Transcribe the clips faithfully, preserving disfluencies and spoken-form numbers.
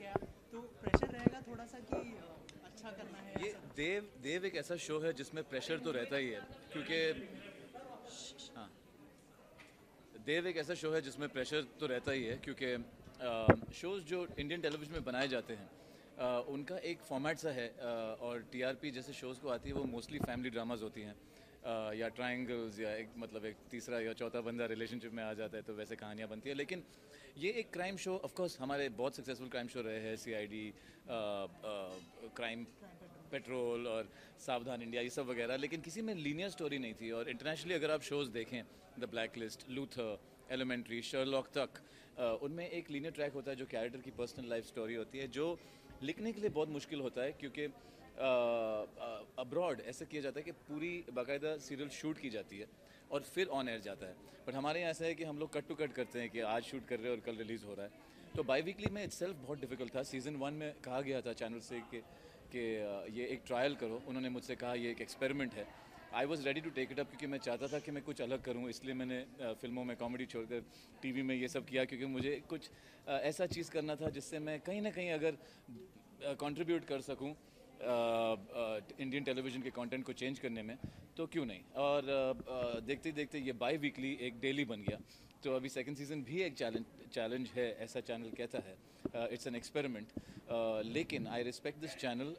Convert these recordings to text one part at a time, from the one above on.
गया, तो प्रेशर रहेगा थोड़ा सा कि अच्छा करना है। ये देव देव एक ऐसा शो है जिसमें प्रेशर तो रहता ही है, क्योंकि हाँ देव एक ऐसा शो है जिसमें प्रेशर तो रहता ही है क्योंकि शोज़ जो इंडियन टेलीविज़न में बनाए जाते हैं Uh, उनका एक फॉर्मेट सा है uh, और टीआरपी जैसे शोज़ को आती है वो मोस्टली फैमिली ड्रामाज होती हैं uh, या ट्रायंगल्स या एक मतलब एक तीसरा या चौथा बंदा रिलेशनशिप में आ जाता है, तो वैसे कहानियाँ बनती हैं। लेकिन ये एक क्राइम शो, ऑफ कोर्स हमारे बहुत सक्सेसफुल क्राइम शो रहे हैं, सीआईडी, क्राइम पेट्रोल और सावधान इंडिया, ये सब वगैरह, लेकिन किसी में लीनियर स्टोरी नहीं थी। और इंटरनेशनली अगर आप शोज़ देखें, the blacklist, Luther, elementary, Sherlock तक, uh, उनमें एक लीनियर ट्रैक होता है जो कैरेक्टर की पर्सनल लाइफ स्टोरी होती है, जो लिखने के लिए बहुत मुश्किल होता है क्योंकि अब्रॉड ऐसा किया जाता है कि पूरी बाकायदा सीरियल शूट की जाती है और फिर ऑन एयर जाता है। बट हमारे यहाँ ऐसा है कि हम लोग कट टू कट करते हैं कि आज शूट कर रहे हैं और कल रिलीज़ हो रहा है। तो बाई वीकली में इट्सेल्फ बहुत डिफिकल्ट था। सीज़न वन में कहा गया था चैनल से कि, कि ये एक ट्रायल करो, उन्होंने मुझसे कहा ये एक एक्सपेरिमेंट है। I was ready to take it up क्योंकि मैं चाहता था कि मैं कुछ अलग करूं, इसलिए मैंने फिल्मों में कॉमेडी छोड़कर टीवी में ये सब किया क्योंकि मुझे कुछ ऐसा चीज़ करना था जिससे मैं कहीं ना कहीं अगर कंट्रीब्यूट कर सकूं इंडियन टेलीविज़न के कंटेंट को चेंज करने में तो क्यों नहीं। और देखते देखते ये बाई वीकली एक डेली बन गया। तो अभी सेकेंड सीज़न भी एक चैलेंज चैलेंज है, ऐसा चैनल कहता है, इट्स एन एक्सपेरिमेंट। लेकिन आई रिस्पेक्ट दिस चैनल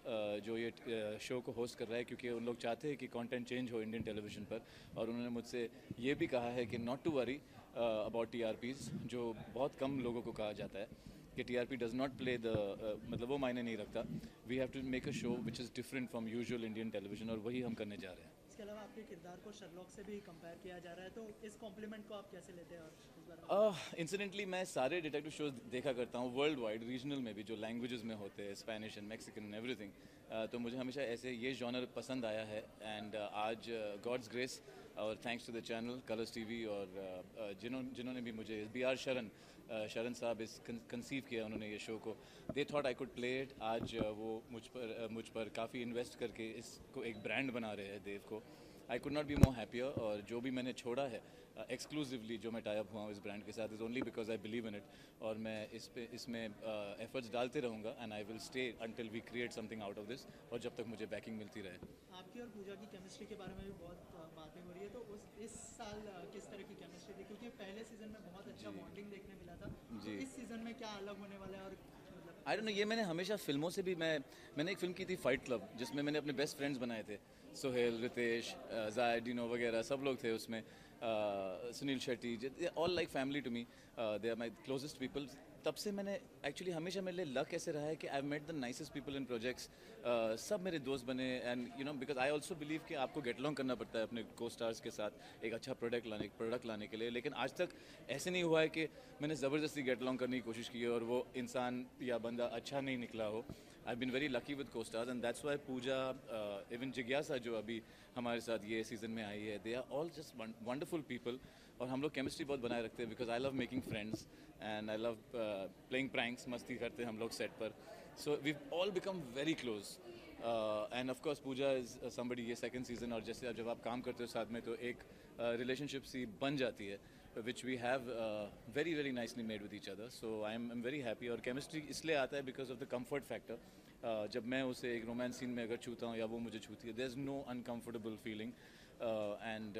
जो ये uh, शो को होस्ट कर रहा है क्योंकि उन लोग चाहते हैं कि कंटेंट चेंज हो इंडियन टेलीविज़न पर। और उन्होंने मुझसे ये भी कहा है कि not to worry about TRPs, जो बहुत कम लोगों को कहा जाता है कि TRP does not play the मतलब वो मायने नहीं रखता। We have to make a show which is different from usual Indian television, और वही हम करने जा रहे हैं। इसके अलावा आपके किरदार को शर्लॉक से भी कंपेयर किया जा रहा है, तो इस कॉम्प्लीमेंट को आप कैसे लेते हैं? इंसिडेंटली मैं सारे डिटेक्टिव शोज देखा करता हूँ वर्ल्ड वाइड, रीजनल में भी, जो लैंग्वेजेस में होते हैं, Spanish and Mexican and everything. तो मुझे हमेशा ऐसे ये जॉनर पसंद आया है। एंड uh, आज गॉड्स uh, ग्रेस और thanks to the channel Colors TV और uh, जिन्हों जिन्होंने भी मुझे बी आर शरण uh, शरण साहब इस कंसीव किया, उन्होंने ये शो को, they thought I could play it. आज uh, वो मुझ पर uh, मुझ पर काफ़ी इन्वेस्ट करके इसको एक ब्रांड बना रहे हैं देव को। I could not be more happier. और जो भी मैंने छोड़ा है एक्सक्लूसिवली uh, जो मैं टाइप हुआ हूँ इस ब्रांड के साथ, is only because I believe in it. और मैं इस पे इसमें एफर्ट्स uh, डालते रहूँगा and I will stay until we create something out of this, और जब तक मुझे बैकिंग मिलती रहे। आपकी और पूजा की केमिस्ट्री के बारे में भी बहुत बातें हो रही है, तो उस इस साल किस तरह की केमिस्ट्री थी? क्योंकि पहले सीजन में बहुत अच्छा बॉन्डिंग देखने मिला था, तो इस सीज़न में क्या अलग होने वाला है? और आई डोंट नो, ये मैंने हमेशा फिल्मों से भी मैं मैंने एक फिल्म की थी फाइट क्लब, जिसमें मैंने अपने बेस्ट फ्रेंड्स बनाए थे, सोहेल, रितेश, जायद, वगैरह सब लोग थे उसमें, uh, Sunil Shetty, all like family to me, they are my closest people. तब से मैंने एक्चुअली हमेशा मेरे लिए लक ऐसे रहा है कि I met the nicest people in projects, सब मेरे दोस्त बने। And you know because I also believe कि आपको गेट लॉन्ग करना पड़ता है अपने को स्टार्स के साथ एक अच्छा प्रोडक्ट लाने प्रोडक्ट लाने के लिए। लेकिन आज तक ऐसे नहीं हुआ है कि मैंने ज़बरदस्ती गेट लॉन्ग करने की कोशिश की है और वो इंसान या बंदा अच्छा नहीं निकला हो। I been very lucky with को stars and that's why Pooja, even जिज्ञासा जो अभी हमारे साथ ये सीज़न में आई है, they are all just wonderful people. और हम लोग केमिस्ट्री बहुत बनाए रखते हैं because I love making friends and I love playing pranks, मस्ती करते हैं हम लोग सेट पर। So we all become very close and of course Pooja is somebody. ये सेकंड सीजन, और जैसे जब आप काम करते हो साथ में तो एक रिलेशनशिप सी बन जाती है, which we have very very nicely made with each other. So I am very happy. और केमिस्ट्री इसलिए आता है because of the comfort factor. Uh, जब मैं उसे एक रोमांस सीन में अगर छूता हूँ या वो मुझे छूती है, there is no uncomfortable feeling. And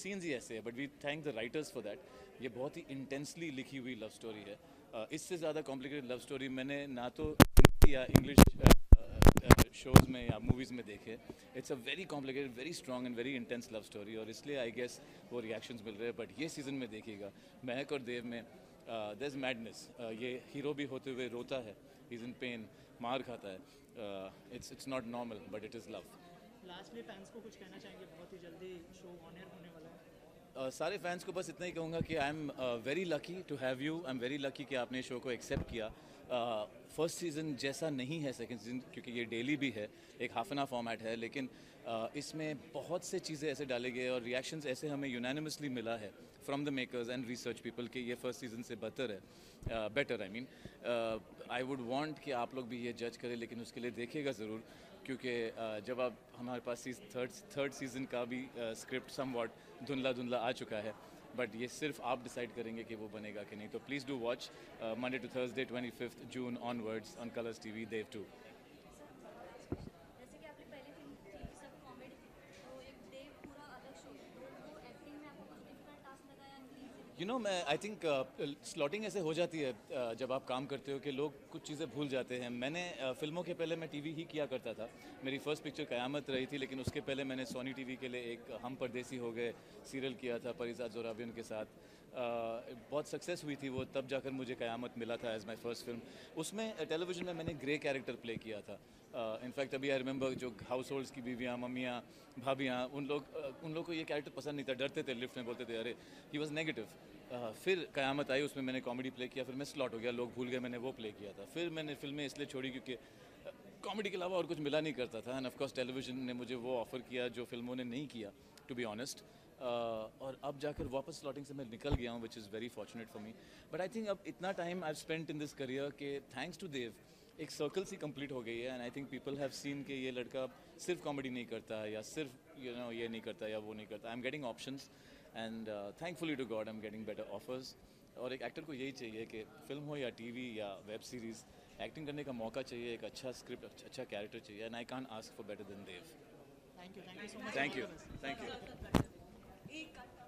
scenes ही ऐसे है, but we thank the writers for that. ये बहुत ही इंटेंसली लिखी हुई लव स्टोरी है। uh, इससे ज़्यादा कॉम्प्लिकेटेड लव स्टोरी मैंने ना तो हिंदी या इंग्लिश शोज़ में या मूवीज़ में देखे। It's a very complicated, very strong and very intense love story, और इसलिए आई गेस वो रिएक्शंस मिल रहे हैं। बट ये सीज़न में देखिएगा, महक और देव में देयर इज़ मैडनेस। ये हीरो भी होते हुए रोता है, ही इज़ इन पेन, मार खाता है। It's it's not normal but it is love. Last में फैंस को कुछ कहना चाहेंगे? बहुत ही जल्दी शो ऑन एयर होने वाला है। Uh, सारे फैंस को बस इतना ही कहूँगा कि I am very lucky to have you. I am very lucky कि आपने शो को एक्सेप्ट किया। फर्स्ट uh, सीज़न जैसा नहीं है सेकंड सीज़न, क्योंकि ये डेली भी है, एक हाफ एन आवर फॉर्मेट है, लेकिन uh, इसमें बहुत से चीज़ें ऐसे डाले गए और रिएक्शंस ऐसे हमें यूनानिमसली मिला है from the makers and research people कि ये फर्स्ट सीज़न से बेहतर है, better I mean. I would want कि आप लोग भी ये जज करें, लेकिन उसके लिए देखिएगा ज़रूर, क्योंकि जब आप हमारे पास थर्ड थर्ड सीज़न का भी स्क्रिप्ट समवॉट धुंधला धुंधला आ चुका है, बट ये सिर्फ आप डिसाइड करेंगे कि वो बनेगा कि नहीं. तो please do watch Monday to Thursday twenty fifth June onwards on Colors T V Dev two. You know मैं आई थिंक स्लॉटिंग ऐसे हो जाती है uh, जब आप काम करते हो कि लोग कुछ चीज़ें भूल जाते हैं. मैंने uh, फिल्मों के पहले मैं टीवी ही किया करता था. मेरी फर्स्ट पिक्चर कयामत रही थी, लेकिन उसके पहले मैंने सोनी टीवी के लिए एक हम परदेसी हो गए सीरियल किया था परिजात जोराबियन के साथ. uh, बहुत सक्सेस हुई थी वो, तब जाकर मुझे कयामत मिला था एज माई फर्स्ट फिल्म. उसमें टेलीविजन uh, में मैंने ग्रे कैरेक्टर प्ले किया था. इनफैक्ट uh, अभी आई रिमेंबर जो हाउस होल्ड्स की बीवियाँ, मम्मियाँ, भाभियाँ, उन लोग uh, उन लोग को ये कैरेक्टर पसंद नहीं था, डरते थे, लिफ्ट में बोलते थे अरे ही वॉज नेगेटिव. Uh, फिर कयामत आई, उसमें मैंने कॉमेडी प्ले किया, फिर मैं स्लॉट हो गया, लोग भूल गए मैंने वो प्ले किया था. फिर मैंने फिल्में इसलिए छोड़ी क्योंकि कॉमेडी uh, के अलावा और कुछ मिला नहीं करता था. एंड ऑफकोर्स टेलीविजन ने मुझे वो ऑफ़र किया जो फिल्मों ने नहीं किया, टू बी ऑनेस्ट. और अब जाकर वापस स्लॉटिंग से मैं निकल गया हूँ, which is very fortunate for me. But I think अब इतना time I spent in this career के थैंक्स टू देव एक सर्कल सी कंप्लीट हो गई है. And I think people have seen कि ये लड़का सिर्फ कॉमेडी नहीं करता है या सिर्फ यू नो ये नहीं करता या वो नहीं करता. I am getting options and thankfully to God I am getting better offers. और एक एक्टर को यही चाहिए कि फिल्म हो या टीवी या वेब सीरीज़, एक्टिंग करने का मौका चाहिए, एक अच्छा स्क्रिप्ट, अच्छा कैरेक्टर चाहिए. And I can't ask for better than Dev. Thank you thank you thank you